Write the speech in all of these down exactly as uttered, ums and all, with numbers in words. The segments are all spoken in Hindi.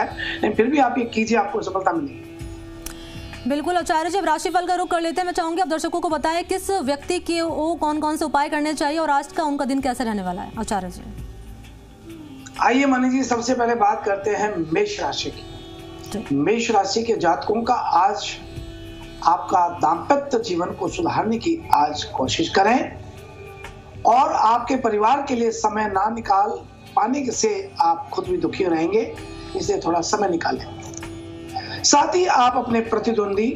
है, लेकिन फिर भी आप ये कीजिए, आपको सफलता मिलेगी। बिल्कुल। आचार्य जी, अब राशिफल का रुख कर लेते हैं। मैं चाहूंगी आप दर्शकों को बताएं किस व्यक्ति के वो कौन कौन से उपाय करने चाहिए और आज का उनका दिन कैसे रहने वाला है। आचार्य जी आइए मनी जी, सबसे पहले बात करते हैं मेष राशि की। मेष राशि के जातकों का आज आपका दाम्पत्य जीवन को सुधारने की आज कोशिश करें और आपके परिवार के लिए समय ना निकाल पाने से आप खुद भी दुखी रहेंगे, इसलिए थोड़ा समय निकालें। साथ ही आप अपने प्रतिद्वंदी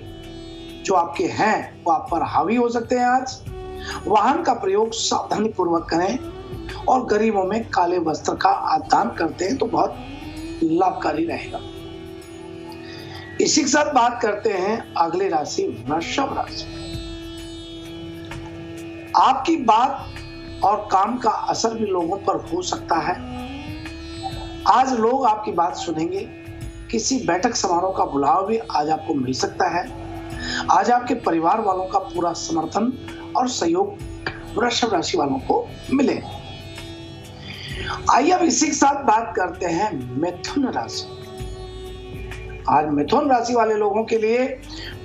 जो आपके हैं वो आप पर हावी हो सकते हैं। आज वाहन का प्रयोग सावधानी पूर्वक करें और गरीबों में काले वस्त्र का दान करते हैं तो बहुत लाभकारी रहेगा। इसी के साथ बात करते हैं अगली राशि वृषभ राशि। आपकी बात और काम का असर भी लोगों पर हो सकता है। आज लोग आपकी बात सुनेंगे। किसी बैठक समारोह का बुलावा भी आज आपको मिल सकता है। आज आपके परिवार वालों का पूरा समर्थन और सहयोग वृषभ राशि वालों को मिले। आइए अब इसी के साथ बात करते हैं मिथुन राशि। आज मिथुन राशि वाले लोगों के लिए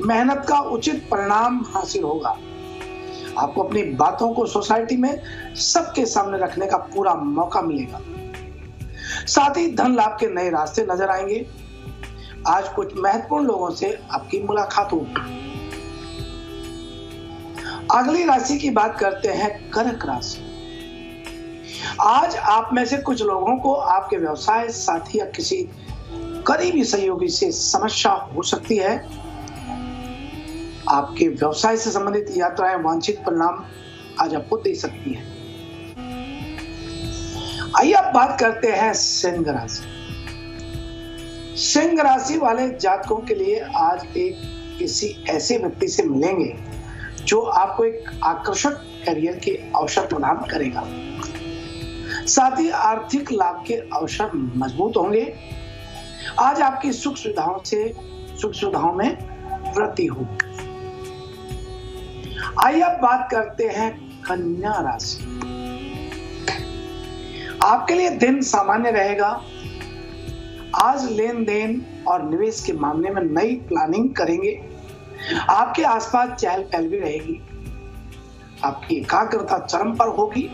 मेहनत का उचित परिणाम हासिल होगा। आपको अपनी बातों को सोसाइटी में सबके सामने रखने का पूरा मौका मिलेगा। साथ ही धन लाभ के नए रास्ते नजर आएंगे। आज कुछ महत्वपूर्ण लोगों से आपकी मुलाकात होगी। अगली राशि की बात करते हैं कर्क राशि। आज आप में से कुछ लोगों को आपके व्यवसाय साथी या किसी करीबी सहयोगी से समस्या हो सकती है। आपके व्यवसाय से संबंधित यात्राएं वांछित परिणाम आज आपको दे सकती है। आइए अब बात करते हैं सिंह राशि। सिंह राशि वाले जातकों के लिए आज एक किसी ऐसे व्यक्ति से मिलेंगे जो आपको एक आकर्षक करियर के अवसर प्रदान करेगा। साथ ही आर्थिक लाभ के अवसर मजबूत होंगे। आज आपकी सुख सुविधाओं से सुख सुविधाओं में वृद्धि होगी। आइए अब बात करते हैं कन्या राशि। आपके लिए दिन सामान्य रहेगा। आज लेन देन और निवेश के मामले में नई प्लानिंग करेंगे। आपके आसपास चहल पहल भी रहेगी। आपकी एकाग्रता चरम पर होगी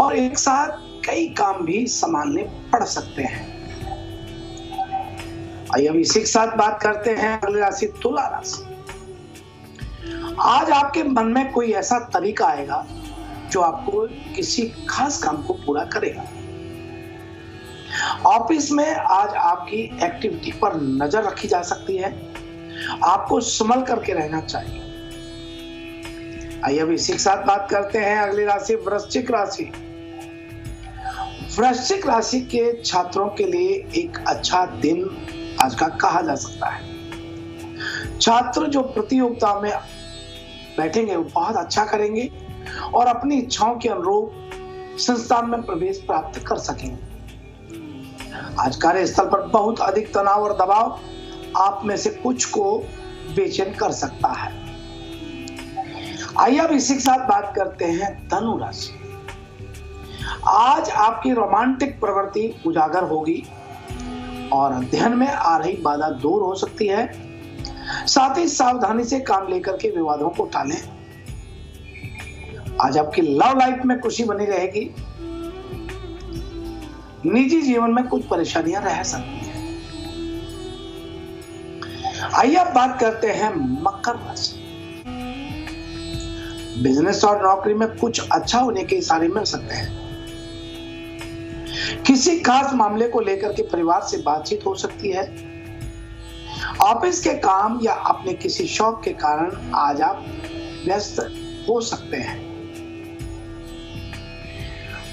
और एक साथ कई काम भी संभालने पड़ सकते हैं। आइए अब इसी के साथ बात करते हैं अगली राशि तुला राशि। आज आपके मन में कोई ऐसा तरीका आएगा जो आपको किसी खास काम को पूरा करेगा। ऑफिस में आज आपकी एक्टिविटी पर नजर रखी जा सकती है। आपको संभल करके रहना चाहिए। आइए अब इसी के साथ बात करते हैं अगली राशि वृश्चिक राशि। वृश्चिक राशि के छात्रों के लिए एक अच्छा दिन आज का कहा जा सकता है। छात्र जो प्रतियोगिता में बैठेंगे वो बहुत अच्छा करेंगे और अपनी इच्छाओं के अनुरूप संस्थान में प्रवेश प्राप्त कर सकेंगे। आज कार्यस्थल पर बहुत अधिक तनाव और दबाव आप में से कुछ को बेचैन कर सकता है। आइए अब इसी के साथ बात करते हैं धनु राशि। आज आपकी रोमांटिक प्रवृत्ति उजागर होगी और अध्ययन में आ रही बाधा दूर हो सकती है। साथ ही सावधानी से काम लेकर के विवादों को टालें। आज आपकी लव लाइफ में खुशी बनी रहेगी। निजी जीवन में कुछ परेशानियां रह सकती हैं। आइए अब बात करते हैं मकर राशि। बिजनेस और नौकरी में कुछ अच्छा होने के इशारे मिल सकते हैं। किसी खास मामले को लेकर के परिवार से बातचीत हो सकती है। ऑफिस के काम या अपने किसी शौक के कारण आज आप व्यस्त हो सकते हैं।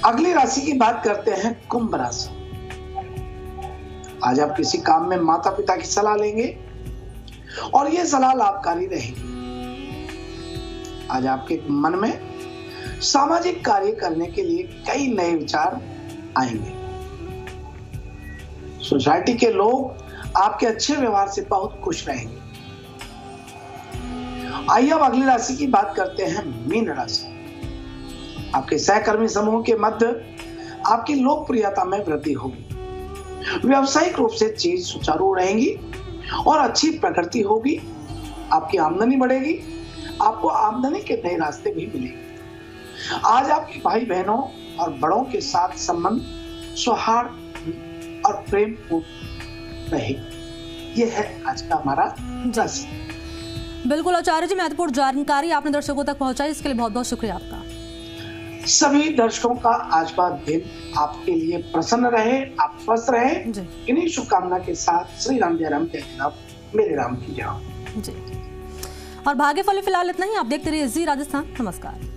अगली राशि की बात करते हैं कुंभ राशि। आज आप किसी काम में माता पिता की सलाह लेंगे और यह सलाह लाभकारी रहेगी। आज आपके मन में सामाजिक कार्य करने के लिए कई नए विचार आएंगे। सोसाइटी के लोग आपके अच्छे व्यवहार से बहुत खुश रहेंगे। आइए अब अगली राशि की बात करते हैं मीन राशि। आपके सहकर्मी समूह के मध्य आपकी लोकप्रियता में वृद्धि होगी। व्यावसायिक रूप से चीज सुचारू रहेंगी और अच्छी प्रगति होगी, आपकी आमदनी बढ़ेगी, आपको आमदनी के नए रास्ते भी मिलेंगे। आज आपके भाई बहनों और बड़ों के साथ संबंध सौहार्द और प्रेम पूर्ण रहेगा। यह है आज का हमारा राशि। बिल्कुल आचार्य जी, महत्वपूर्ण जानकारी आपने दर्शकों तक पहुंचाई, इसके लिए बहुत बहुत शुक्रिया आपका। सभी दर्शकों का आज का दिन आपके लिए प्रसन्न रहे, आप स्वस्थ रहे। इन्हीं शुभकामना के साथ श्री राम जय राम, जय राम, मेरे राम की जय। और भाग्यफल फिलहाल इतना ही, आप देखते रहिए जी राजस्थान। नमस्कार।